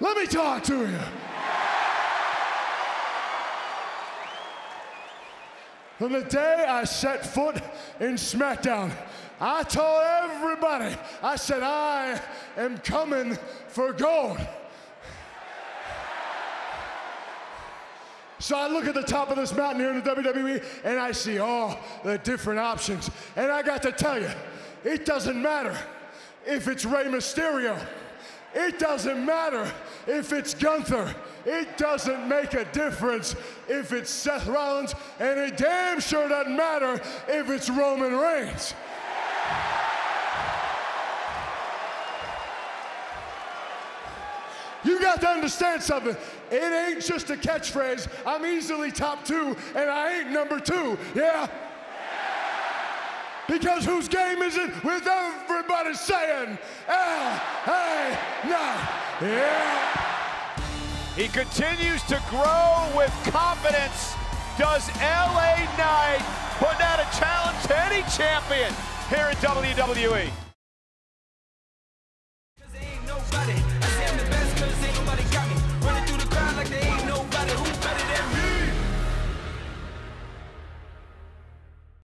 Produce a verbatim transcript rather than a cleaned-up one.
Let me talk to you. From the day I set foot in SmackDown, I told everybody, I said, I am coming for gold. So I look at the top of this mountain here in the W W E, and I see all the different options. And I got to tell you, it doesn't matter if it's Rey Mysterio. It doesn't matter if it's Gunther. It doesn't make a difference if it's Seth Rollins, and it damn sure doesn't matter if it's Roman Reigns. You got to understand something. It ain't just a catchphrase. I'm easily top two, and I ain't number two, yeah? Because whose game is it with everybody saying, L A Knight, yeah? He continues to grow with confidence. Does L A Knight put out a challenge to any champion here in W W E?